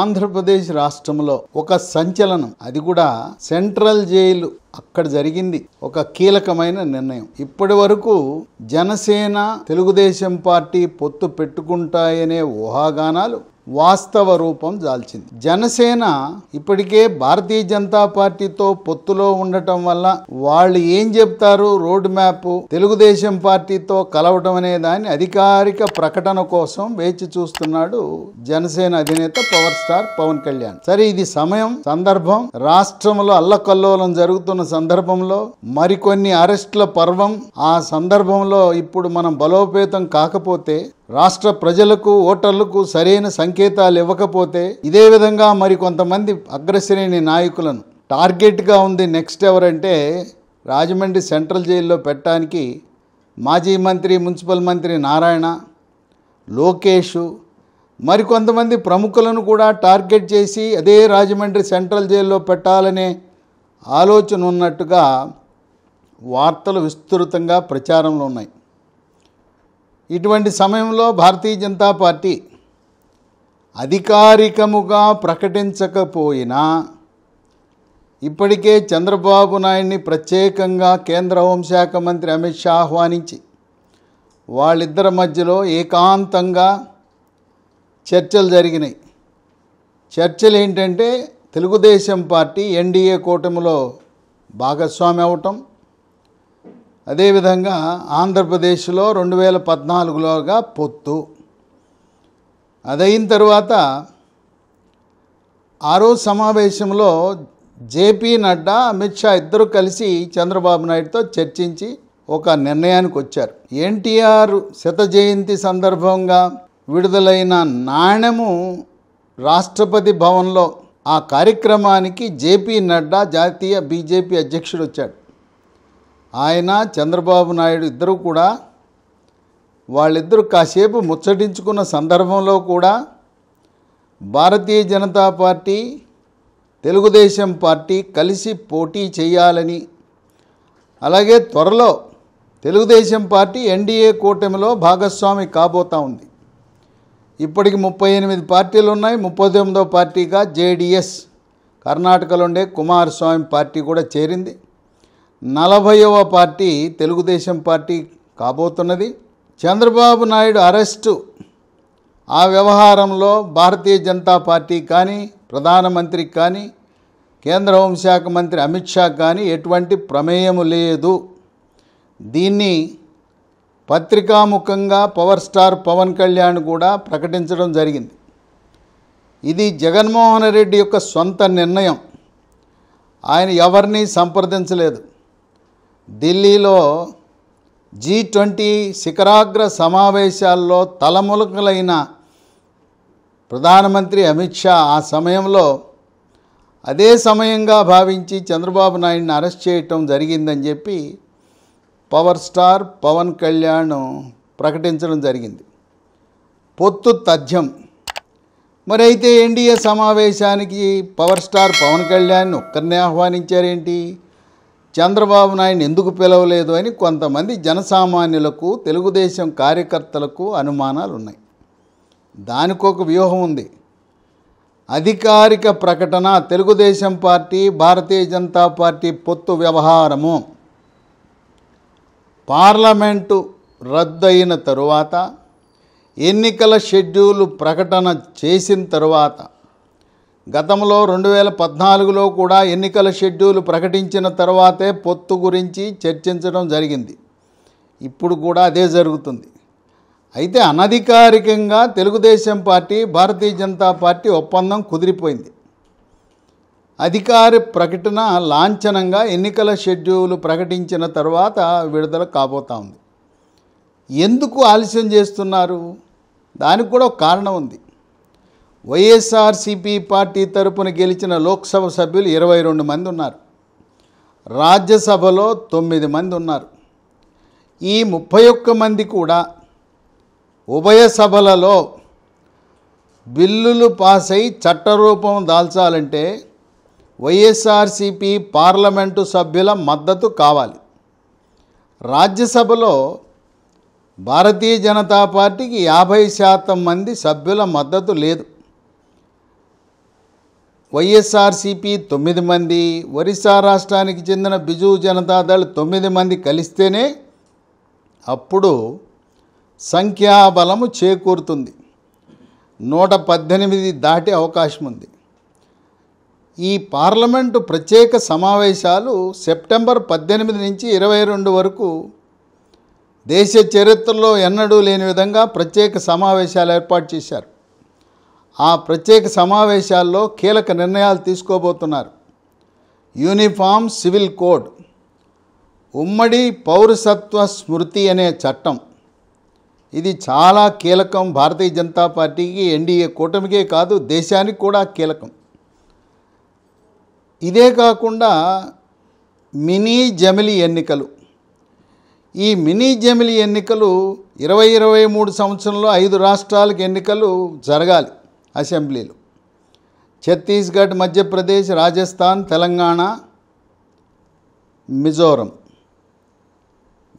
ఆంధ్రప్రదేశ్ రాష్ట్రంలో ఒక సంచలనం, అది కూడా సెంట్రల్ జైలు. అక్కడ జరిగింది ఒక కీలకమైన నిర్ణయం. ఇప్పటి వరకు జనసేన తెలుగుదేశం పార్టీ పొత్తు పెట్టుకుంటాయనే ఊహాగానాలు వాస్తవ రూపం దాల్చింది. జనసేన ఇప్పటికే భారతీయ జనతా పార్టీతో పొత్తులో ఉండటం వల్ల వాళ్ళు ఏం చెప్తారు, రోడ్ మ్యాప్ తెలుగుదేశం పార్టీతో కలవటం అనే దాని అధికారిక ప్రకటన కోసం వేచి చూస్తున్నాడు జనసేన అధినేత పవర్ స్టార్ పవన్ కళ్యాణ్. సరే, ఇది సమయం, సందర్భం. రాష్ట్రంలో అల్లకల్లోలం జరుగుతున్న సందర్భంలో మరికొన్ని అరెస్టుల పర్వం. ఆ సందర్భంలో ఇప్పుడు మనం బలోపేతం కాకపోతే, రాష్ట్ర ప్రజలకు ఓటర్లకు సరైన సంకేతాలు ఇవ్వకపోతే, ఇదే విధంగా మరికొంతమంది అగ్రశ్రేణి నాయకులను టార్గెట్గా ఉంది. నెక్స్ట్ ఎవరంటే రాజమండ్రి సెంట్రల్ జైల్లో పెట్టడానికి మాజీ మంత్రి మున్సిపల్ మంత్రి నారాయణ, లోకేష్, మరికొంతమంది ప్రముఖులను కూడా టార్గెట్ చేసి అదే రాజమండ్రి సెంట్రల్ జైల్లో పెట్టాలనే ఆలోచన ఉన్నట్టుగా వార్తలు విస్తృతంగా ప్రచారంలో ఉన్నాయి. ఇటువంటి సమయంలో భారతీయ జనతా పార్టీ అధికారికముగా ప్రకటించకపోయినా ఇప్పటికే చంద్రబాబు నాయుడిని ప్రత్యేకంగా కేంద్ర హోంశాఖ మంత్రి అమిత్ షా ఆహ్వానించి వాళ్ళిద్దరి మధ్యలో ఏకాంతంగా చర్చలు జరిగినాయి. చర్చలు ఏంటంటే, తెలుగుదేశం పార్టీ ఎన్డీఏ కూటమిలో భాగస్వామి అవటం, అదేవిధంగా ఆంధ్రప్రదేశ్లో 2014లోగా పొత్తు. అదైన తర్వాత ఆరో సమావేశంలో జేపీ నడ్డా, అమిత్ షా ఇద్దరు కలిసి చంద్రబాబు నాయుడుతో చర్చించి ఒక నిర్ణయానికి వచ్చారు. ఎన్టీఆర్ శత జయంతి సందర్భంగా విడుదలైన నాణెము రాష్ట్రపతి భవన్లో ఆ కార్యక్రమానికి జేపీ నడ్డా, జాతీయ బీజేపీ అధ్యక్షుడు, వచ్చాడు. ఆయన చంద్రబాబు నాయుడు ఇద్దరు కూడా వాళ్ళిద్దరూ కాసేపు ముచ్చటించుకున్న సందర్భంలో కూడా భారతీయ జనతా పార్టీ తెలుగుదేశం పార్టీ కలిసి పోటీ చేయాలని, అలాగే త్వరలో తెలుగుదేశం పార్టీ ఎన్డీఏ కూటమిలో భాగస్వామి కాబోతూ ఉంది. ఇప్పటికి 38 పార్టీలు ఉన్నాయి. 39వ పార్టీగా జేడీఎస్, కర్ణాటకలో ఉండే కుమారస్వామి పార్టీ కూడా చేరింది. 40వ పార్టీ తెలుగుదేశం పార్టీ కాబోతున్నది. చంద్రబాబు నాయుడు అరెస్టు ఆ వ్యవహారంలో భారతీయ జనతా పార్టీ కానీ, ప్రధానమంత్రికి కానీ, కేంద్ర హోంశాఖ మంత్రి అమిత్ షా కానీ ఎటువంటి ప్రమేయం లేదు. దీన్ని పత్రికాముఖంగా పవర్ స్టార్ పవన్ కళ్యాణ్ కూడా ప్రకటించడం జరిగింది. ఇది జగన్మోహన్ రెడ్డి యొక్క సొంత నిర్ణయం. ఆయన ఎవరిని సంప్రదించలేదు. ఢిల్లీలో G20 శిఖరాగ్ర సమావేశాల్లో తలములకలైన ప్రధానమంత్రి అమిత్ షా ఆ సమయంలో అదే సమయంగా భావించి చంద్రబాబు నాయుడిని అరెస్ట్ చేయటం జరిగిందని చెప్పి పవర్ స్టార్ పవన్ కళ్యాణ్ ప్రకటించడం జరిగింది. పొత్తు తథ్యం. మరి అయితే ఎన్డీఏ సమావేశానికి పవర్ స్టార్ పవన్ కళ్యాణ్ ఒక్కరినే ఆహ్వానించారేంటి, చంద్రబాబు నాయుడు ఎందుకు పిలవలేదు అని కొంతమంది జనసామాన్యులకు, తెలుగుదేశం కార్యకర్తలకు అనుమానాలు ఉన్నాయి. దానికి ఒక వ్యూహం ఉంది. అధికారిక ప్రకటన, తెలుగుదేశం పార్టీ భారతీయ జనతా పార్టీ పొత్తు వ్యవహారము పార్లమెంటు రద్దయిన తరువాత, ఎన్నికల షెడ్యూల్ ప్రకటన చేసిన తరువాత, గతంలో 2014లో కూడా ఎన్నికల షెడ్యూల్ ప్రకటించిన తర్వాతే పొత్తు గురించి చర్చించడం జరిగింది. ఇప్పుడు కూడా అదే జరుగుతుంది. అయితే అనధికారికంగా తెలుగుదేశం పార్టీ భారతీయ జనతా పార్టీ ఒప్పందం కుదిరిపోయింది. అధికార ప్రకటన లాంఛనంగా ఎన్నికల షెడ్యూల్ ప్రకటించిన తర్వాత విడుదల కాబోతా ఉంది. ఎందుకు ఆలస్యం చేస్తున్నారు, దానికి కూడా ఒక కారణం ఉంది. YSRCP పార్టీ తరపున గెలిచిన లోక్సభ సభ్యులు 22 మంది ఉన్నారు. రాజ్యసభలో 9 మంది ఉన్నారు. ఈ 31 మంది కూడా ఉభయ సభలలో బిల్లులు పాస్ అయి చట్టరూపం దాల్చాలంటే YSRCP పార్లమెంటు సభ్యుల మద్దతు కావాలి. రాజ్యసభలో భారతీయ జనతా పార్టీకి 50% మంది సభ్యుల మద్దతు లేదు. వైఎస్ఆర్సీపీ 9 మంది, ఒరిస్సా రాష్ట్రానికి చెందిన బిజు జనతా దళ్ 9 మంది కలిస్తేనే అప్పుడు సంఖ్యాబలము చేకూరుతుంది. 118 దాటి అవకాశం ఉంది. ఈ పార్లమెంటు ప్రత్యేక సమావేశాలు సెప్టెంబర్ 18 నుంచి 22 వరకు దేశ చరిత్రలో ఎన్నడూ లేని విధంగా ప్రత్యేక సమావేశాలు ఏర్పాటు చేశారు. ఆ ప్రత్యేక సమావేశాల్లో కీలక నిర్ణయాలు తీసుకోబోతున్నారు. యూనిఫామ్ సివిల్ కోడ్, ఉమ్మడి పౌరసత్వ స్మృతి అనే చట్టం, ఇది చాలా కీలకం. భారతీయ జనతా పార్టీకి, ఎన్డీఏ కూటమికే కాదు దేశానికి కూడా కీలకం. ఇదే కాకుండా మినీ జమిలి ఎన్నికలు. ఈ మినీ జమిలి ఎన్నికలు 2023 సంవత్సరంలో 5 రాష్ట్రాలకు ఎన్నికలు జరగాలి. అసెంబ్లీలు ఛత్తీస్గఢ్, మధ్యప్రదేశ్, రాజస్థాన్, తెలంగాణ, మిజోరం.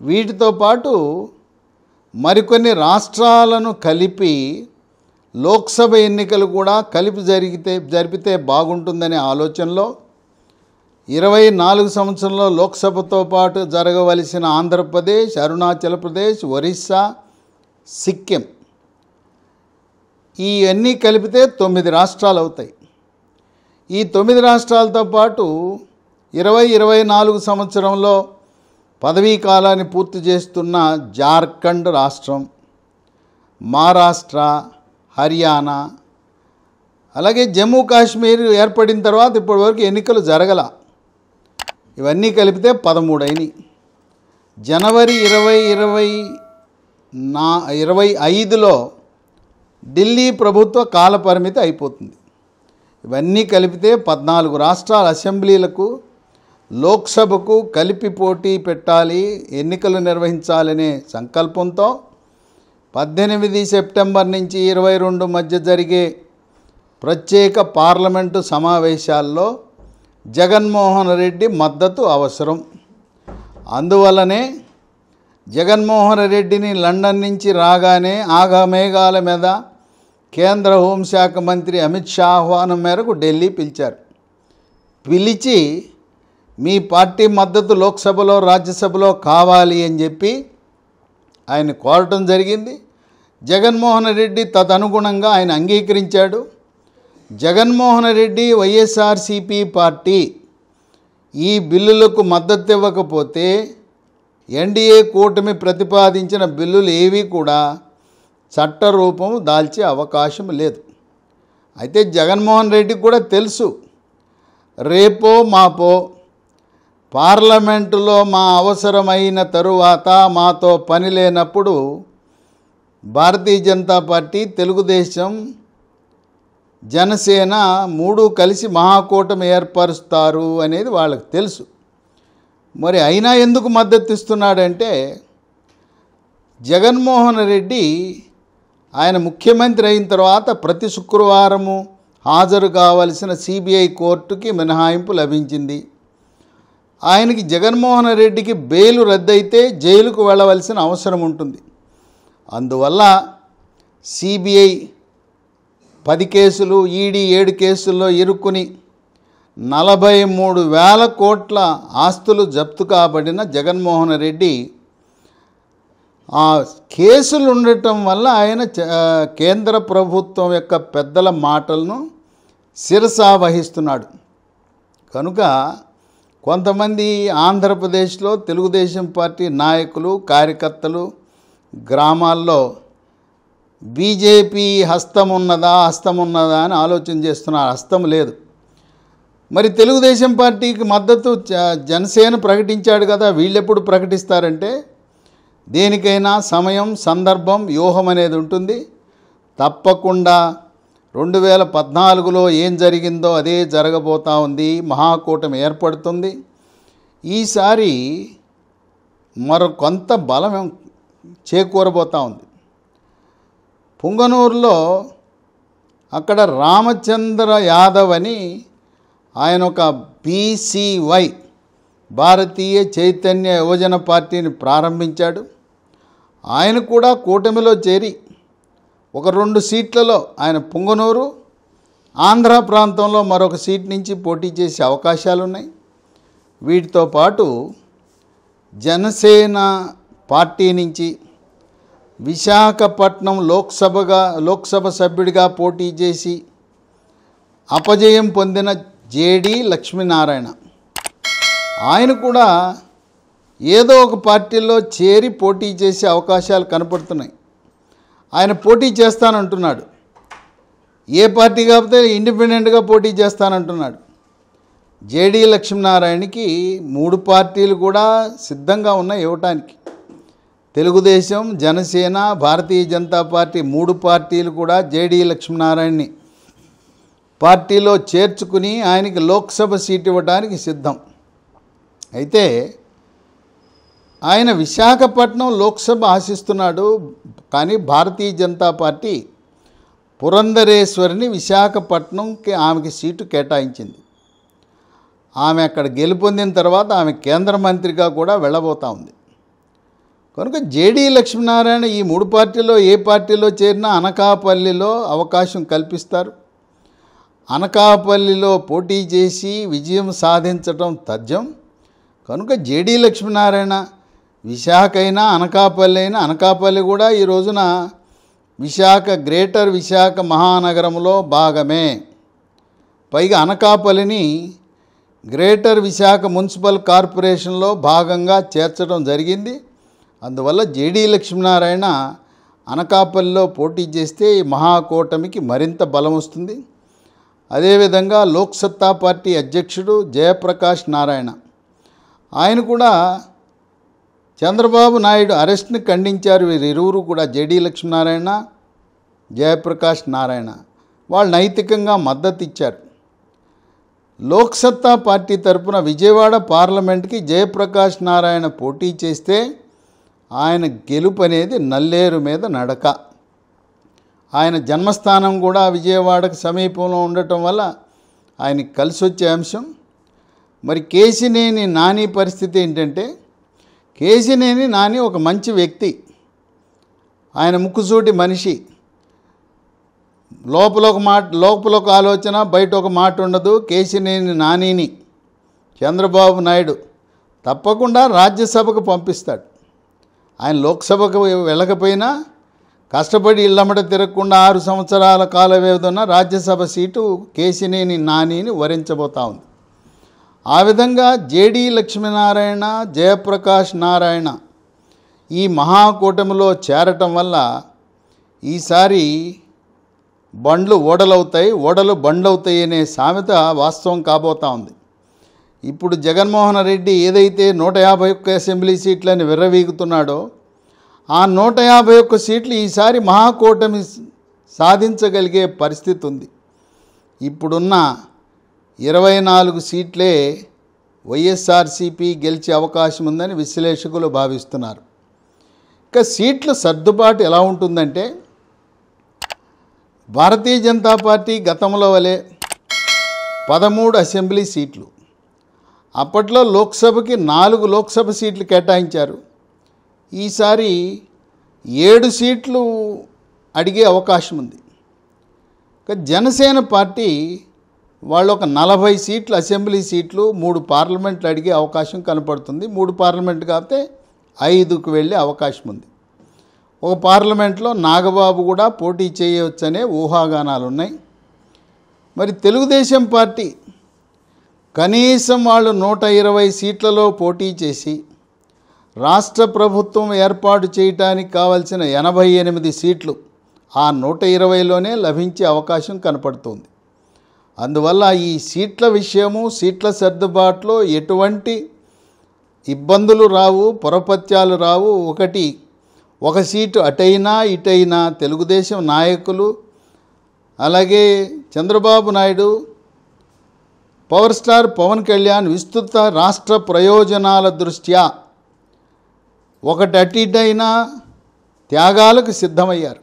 వీటితో పాటు మరికొన్ని రాష్ట్రాలను కలిపి లోక్సభ ఎన్నికలు కూడా కలిపి జరిపితే బాగుంటుందనే ఆలోచనలో 2024 సంవత్సరంలో లోక్సభతో పాటు జరగవలసిన ఆంధ్రప్రదేశ్, అరుణాచల్ ప్రదేశ్, ఒరిస్సా, సిక్కిం ఇవన్నీ కలిపితే 9 రాష్ట్రాలు అవుతాయి. ఈ 9 రాష్ట్రాలతో పాటు 2024 సంవత్సరంలో పదవీ కాలాన్ని పూర్తి చేస్తున్న జార్ఖండ్ రాష్ట్రం, మహారాష్ట్ర, హర్యానా, అలాగే జమ్మూ కాశ్మీర్ ఏర్పడిన తర్వాత ఇప్పటివరకు ఎన్నికలు జరగల. ఇవన్నీ కలిపితే 13 అయినాయి. జనవరి 2025లో ఢిల్లీ ప్రభుత్వ కాలపరిమితి అయిపోతుంది. ఇవన్నీ కలిపితే 14 రాష్ట్రాల అసెంబ్లీలకు, లోక్సభకు కలిపి పోటీ పెట్టాలి, ఎన్నికలు నిర్వహించాలనే సంకల్పంతో 18 సెప్టెంబర్ నుంచి 22 మధ్య జరిగే ప్రత్యేక పార్లమెంటు సమావేశాల్లో జగన్మోహన్ రెడ్డి మద్దతు అవసరం. అందువల్లనే జగన్మోహన్ రెడ్డిని లండన్ నుంచి రాగానే ఆగమేఘాల మీద కేంద్ర హోంశాఖ మంత్రి అమిత్ షా ఆహ్వానం మేరకు ఢిల్లీ పిలిచారు. పిలిచి మీ పార్టీ మద్దతు లోక్సభలో, రాజ్యసభలో కావాలి అని చెప్పి ఆయన కోరటం జరిగింది. జగన్మోహన్ రెడ్డి తదనుగుణంగా ఆయన అంగీకరించాడు. జగన్మోహన్ రెడ్డి వైఎస్ఆర్సీపీ పార్టీ ఈ బిల్లులకు మద్దతు ఇవ్వకపోతే ఎన్డీఏ కూటమి ప్రతిపాదించిన బిల్లులు ఏవి కూడా చట్టరూపం దాల్చే అవకాశం లేదు. అయితే జగన్మోహన్ రెడ్డికి కూడా తెలుసు, రేపో మాపో పార్లమెంటులో మా అవసరమైన తరువాత మాతో పని లేనప్పుడు భారతీయ జనతా పార్టీ, తెలుగుదేశం, జనసేన 3 కలిసి మహాకూటమి ఏర్పరుస్తారు అనేది వాళ్ళకి తెలుసు. మరి అయినా ఎందుకు మద్దతు ఇస్తున్నాడంటే, జగన్మోహన్ రెడ్డి ఆయన ముఖ్యమంత్రి అయిన తర్వాత ప్రతి శుక్రవారము హాజరు కావలసిన సిబిఐ కోర్టుకి మినహాయింపు లభించింది. ఆయనకి, జగన్మోహన్ రెడ్డికి బెయిలు రద్దయితే జైలుకు వెళ్ళవలసిన అవసరం ఉంటుంది. అందువల్ల సిబిఐ 10 కేసులు, ఈడీ 7 కేసుల్లో ఇరుక్కుని 43,000 కోట్ల ఆస్తులు జప్తు కాబడిన జగన్మోహన్ రెడ్డి ఆ కేసులు ఉండటం వల్ల ఆయన కేంద్ర ప్రభుత్వం యొక్క పెద్దల మాటలను శిరసా వహిస్తున్నాడు. కనుక కొంతమంది ఆంధ్రప్రదేశ్లో తెలుగుదేశం పార్టీ నాయకులు, కార్యకర్తలు గ్రామాల్లో బీజేపీ హస్తమున్నదా అని ఆలోచన చేస్తున్నారు. హస్తం లేదు. మరి తెలుగుదేశం పార్టీకి మద్దతు జనసేన ప్రకటించాడు కదా, వీళ్ళెప్పుడు ప్రకటిస్తారంటే దేనికైనా సమయం, సందర్భం, వ్యూహం అనేది ఉంటుంది. తప్పకుండా 2014లో ఏం జరిగిందో అదే జరగబోతూ ఉంది. మహాకూటమి ఏర్పడుతుంది. ఈసారి మరో కొంత బలం చేకూరబోతూ ఉంది. పుంగనూరులో అక్కడ రామచంద్ర యాదవ్ అని ఆయన ఒక బీసీవై, భారతీయ చైతన్య యువజన పార్టీని ప్రారంభించాడు. ఆయన కూడా కూటమిలో చేరి 1-2 సీట్లలో ఆయన పుంగనూరు, ఆంధ్ర ప్రాంతంలో మరొక సీట్ నుంచి పోటీ చేసే అవకాశాలు ఉన్నాయి. వీటితో పాటు జనసేన పార్టీ నుంచి విశాఖపట్నం లోక్సభ సభ్యుడిగా పోటీ చేసి అపజయం పొందిన జేడి లక్ష్మీనారాయణ ఆయన కూడా ఏదో ఒక పార్టీలో చేరి పోటీ చేసే అవకాశాలు కనపడుతున్నాయి. ఆయన పోటీ చేస్తానంటున్నాడు. ఏ పార్టీ కాకపోతే ఇండిపెండెంట్గా పోటీ చేస్తానంటున్నాడు. జేడీ లక్ష్మీనారాయణకి మూడు పార్టీలు కూడా సిద్ధంగా ఉన్నాయి ఇవ్వటానికి. తెలుగుదేశం, జనసేన, భారతీయ జనతా పార్టీ మూడు పార్టీలు కూడా జేడీ లక్ష్మీనారాయణని పార్టీలో చేర్చుకుని ఆయనకి లోక్సభ సీట్ ఇవ్వడానికి సిద్ధం. అయితే ఆయన విశాఖపట్నం లోక్సభ ఆశిస్తున్నాడు. కానీ భారతీయ జనతా పార్టీ పురంధరేశ్వరిని విశాఖపట్నంకి ఆమెకి సీటు కేటాయించింది. ఆమె అక్కడ గెలుపొందిన తర్వాత ఆమె కేంద్ర మంత్రిగా కూడా వెళ్ళబోతూ ఉంది. కనుక జేడీ లక్ష్మీనారాయణ ఈ మూడు పార్టీలో ఏ పార్టీలో చేరినా అనకాపల్లిలో అవకాశం కల్పిస్తారు. అనకాపల్లిలో పోటీ చేసి విజయం సాధించడం తథ్యం. కనుక జేడీ లక్ష్మీనారాయణ విశాఖ అయినా అనకాపల్లి అయినా, అనకాపల్లి కూడా ఈ రోజున విశాఖ, గ్రేటర్ విశాఖ మహానగరంలో భాగమే. పైగా అనకాపల్లిని గ్రేటర్ విశాఖ మున్సిపల్ కార్పొరేషన్లో భాగంగా చేర్చడం జరిగింది. అందువల్ల జేడీ లక్ష్మీనారాయణ అనకాపల్లిలో పోటీ చేస్తే ఈ మహాకూటమికి మరింత బలం వస్తుంది. అదేవిధంగా లోక్సత్తా పార్టీ అధ్యక్షుడు జయప్రకాష్ నారాయణ ఆయన కూడా చంద్రబాబు నాయుడు అరెస్ట్ని ఖండించారు. వీరిరువురు కూడా జేడీ లక్ష్మీనారాయణ, జయప్రకాష్ నారాయణ వాళ్ళు నైతికంగా మద్దతు ఇచ్చారు. లోక్సత్తా పార్టీ తరపున విజయవాడ పార్లమెంట్కి జయప్రకాష్ నారాయణ పోటీ చేస్తే ఆయన గెలుపు అనేది నల్లేరు మీద నడక. ఆయన జన్మస్థానం కూడా విజయవాడకు సమీపంలో ఉండటం వల్ల ఆయనకి కలిసి వచ్చే అంశం. మరి కేశినేని నాని పరిస్థితి ఏంటంటే, కేశినేని నాని ఒక మంచి వ్యక్తి, ఆయన ముక్కుసూటి మనిషి, లోపల ఒక ఆలోచన, బయట ఒక మాట ఉండదు. కేశినేని నానిని చంద్రబాబు నాయుడు తప్పకుండా రాజ్యసభకు పంపిస్తాడు. ఆయన లోక్సభకు వెళ్ళకపోయినా కష్టపడి ఇళ్ళమ్మట తిరగకుండా 6 సంవత్సరాల కాల వ్యవధిన రాజ్యసభ సీటు కేశినేని నానిని వరించబోతా ఉంది. ఆ విధంగా జేడీ లక్ష్మీనారాయణ, జయప్రకాష్ నారాయణ ఈ మహాకూటమిలో చేరటం వల్ల ఈసారి బండ్లు ఓడలవుతాయి, ఓడలు బండ్లవుతాయి అనే సామెత వాస్తవం కాబోతా ఉంది. ఇప్పుడు జగన్మోహన్ రెడ్డి ఏదైతే 151 అసెంబ్లీ సీట్లని విర్రవీగుతున్నాడో ఆ 151 సీట్లు ఈసారి మహాకూటమి సాధించగలిగే పరిస్థితి ఉంది. ఇప్పుడున్న 24 సీట్లే వైఎస్ఆర్సీపీ గెలిచే అవకాశం ఉందని విశ్లేషకులు భావిస్తున్నారు. ఇక సీట్ల సర్దుబాటు ఎలా ఉంటుందంటే, భారతీయ జనతా పార్టీ గతంలో వలె 13 అసెంబ్లీ సీట్లు, అప్పట్లో లోక్సభకి 4 లోక్సభ సీట్లు కేటాయించారు. ఈసారి 7 సీట్లు అడిగే అవకాశం ఉంది. ఇక జనసేన పార్టీ వాళ్ళు ఒక 40 సీట్లు అసెంబ్లీ సీట్లు, 3 పార్లమెంట్లు అడిగే అవకాశం కనపడుతుంది. 3 పార్లమెంట్ కాకపోతే 5కు వెళ్ళే అవకాశం ఉంది. ఒక పార్లమెంట్లో నాగబాబు కూడా పోటీ చేయవచ్చనే ఊహాగానాలు ఉన్నాయి. మరి తెలుగుదేశం పార్టీ కనీసం వాళ్ళు 120 సీట్లలో పోటీ చేసి రాష్ట్ర ప్రభుత్వం ఏర్పాటు చేయడానికి కావాల్సిన 88 సీట్లు ఆ 120లోనే లభించే అవకాశం కనపడుతుంది. అందువల్ల ఈ సీట్ల విషయము, సీట్ల సర్దుబాటులో ఎటువంటి ఇబ్బందులు రావు, పొరపత్యాలు రావు. ఒక సీటు అటైనా ఇటైనా తెలుగుదేశం నాయకులు అలాగే చంద్రబాబు నాయుడు, పవర్ స్టార్ పవన్ కళ్యాణ్ విస్తృత రాష్ట్ర ప్రయోజనాల దృష్ట్యా ఒకటి అటు ఇటైనా త్యాగాలకు సిద్ధమయ్యారు.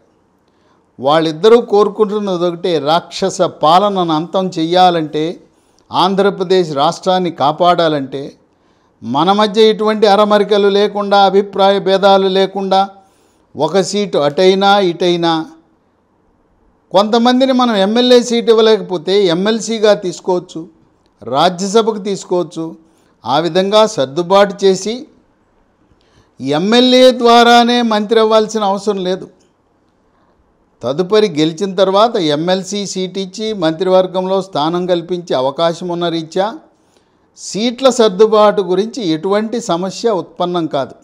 వాళ్ళిద్దరూ కోరుకుంటున్నది ఒకటే, రాక్షస పాలనను అంతం చెయ్యాలంటే, ఆంధ్రప్రదేశ్ రాష్ట్రాన్ని కాపాడాలంటే మన మధ్య ఇటువంటి అరమరికలు లేకుండా, అభిప్రాయ భేదాలు లేకుండా, ఒక సీటు అటైనా ఇటైనా కొంతమందిని మనం ఎమ్మెల్యే సీట్ ఇవ్వలేకపోతే ఎమ్మెల్సీగా తీసుకోవచ్చు, రాజ్యసభకు తీసుకోవచ్చు. ఆ విధంగా సర్దుబాటు చేసి ఎమ్మెల్యే ద్వారానే మంత్రి అవ్వాల్సిన అవసరం లేదు. తదుపరి గెలిచిన తర్వాత ఎమ్మెల్సీ సీట్ ఇచ్చి మంత్రివర్గంలో స్థానం కల్పించే అవకాశం ఉన్న రీత్యా సీట్ల సర్దుబాటు గురించి ఎటువంటి సమస్య ఉత్పన్నం కాదు.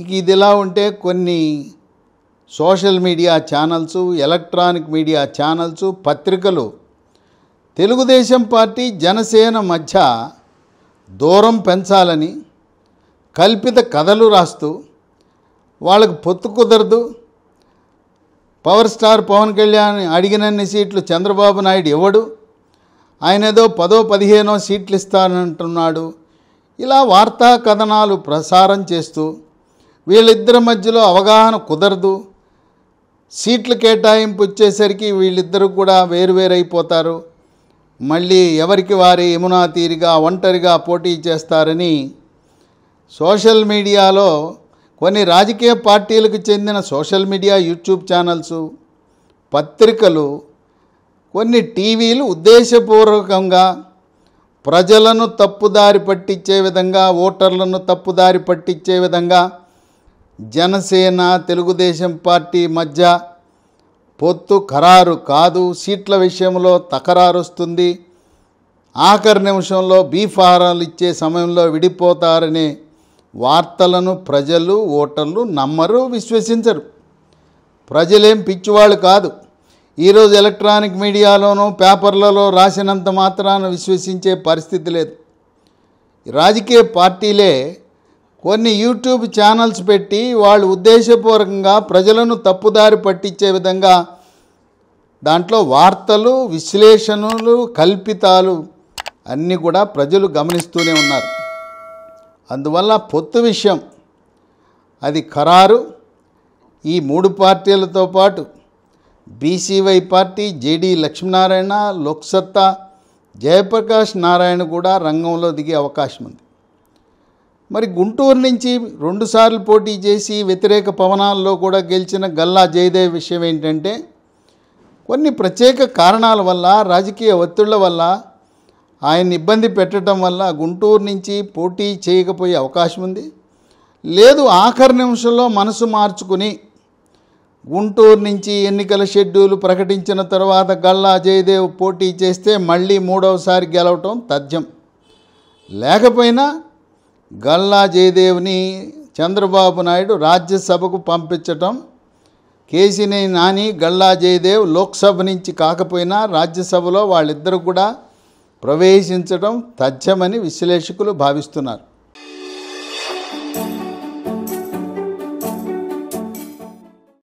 ఇక ఇదిలా ఉంటే కొన్ని social media channels, electronic media channels, పత్రికలు తెలుగుదేశం పార్టీ జనసేన మధ్య దూరం పెంచాలని కల్పిత కథలు రాస్తూ వాళ్ళకు పొత్తు కుదరదు, పవర్ స్టార్ పవన్ కళ్యాణ్ అడిగినన్ని సీట్లు చంద్రబాబు నాయుడు ఇవ్వడు, ఆయన ఏదో 10-15 సీట్లు ఇస్తానంటున్నాడు, ఇలా వార్తా కథనాలు ప్రసారం చేస్తూ వీళ్ళిద్దరి మధ్యలో అవగాహన కుదరదు, సీట్లు కేటాయింపు వచ్చేసరికి వీళ్ళిద్దరూ కూడా వేరువేరైపోతారు, మళ్ళీ ఎవరికి వారి యమునా తీరిగా ఒంటరిగా పోటీ చేస్తారని సోషల్ మీడియాలో కొన్ని రాజకీయ పార్టీలకు చెందిన సోషల్ మీడియా యూట్యూబ్ ఛానల్స్, పత్రికలు, కొన్ని టీవీలు ఉద్దేశపూర్వకంగా ప్రజలను తప్పుదారి పట్టించే విధంగా, ఓటర్లను తప్పుదారి పట్టించే విధంగా జనసేన తెలుగుదేశం పార్టీ మధ్య పొత్తు ఖరారు కాదు, సీట్ల విషయంలో తకరారు వస్తుంది, ఆఖరి నిమిషంలో బీఫారాలు ఇచ్చే సమయంలో విడిపోతారనే వార్తలను ప్రజలు, ఓటర్లు నమ్మరు, విశ్వసించరు. ప్రజలేం పిచ్చివాళ్ళు కాదు. ఈరోజు ఎలక్ట్రానిక్ మీడియాలోనూ పేపర్లలో రాసినంత మాత్రాన విశ్వసించే పరిస్థితి లేదు. రాజకీయ పార్టీలే కొన్ని యూట్యూబ్ ఛానల్స్ పెట్టి వాళ్ళు ఉద్దేశపూర్వకంగా ప్రజలను తప్పుదారి పట్టించే విధంగా దాంట్లో వార్తలు, విశ్లేషణలు, కల్పితాలు అన్నీ కూడా ప్రజలు గమనిస్తూనే ఉన్నారు. అందువల్ల పొత్తు విషయం అది ఖరారు. ఈ మూడు పార్టీలతో పాటు BCY party, JD Lakshminarayana, Loksatta, Jayaprakash Narayana కూడా రంగంలో దిగే అవకాశం ఉంది. మరి గుంటూరు నుంచి 2 సార్లు పోటీ చేసి వ్యతిరేక పవనాల్లో కూడా గెలిచిన గల్లా జయదేవ్ విషయం ఏంటంటే, కొన్ని ప్రత్యేక కారణాల వల్ల, రాజకీయ ఒత్తిళ్ల వల్ల, ఆయన ఇబ్బంది పెట్టడం వల్ల గుంటూరు నుంచి పోటీ చేయకపోయే అవకాశం ఉంది. లేదు ఆఖరి నిమిషంలో మనసు మార్చుకుని గుంటూరు నుంచి ఎన్నికల షెడ్యూల్ ప్రకటించిన తర్వాత గల్లా జయదేవ్ పోటీ చేస్తే మళ్ళీ 3వ సారి గెలవటం తథ్యం. లేకపోయినా గల్లా జయదేవ్ని చంద్రబాబు నాయుడు రాజ్యసభకు పంపించటం, కేసినేని నాని, గల్లా జయదేవ్ లోక్సభ నుంచి కాకపోయినా రాజ్యసభలో వాళ్ళిద్దరూ కూడా ప్రవేశించడం తథ్యమని విశ్లేషకులు భావిస్తున్నారు.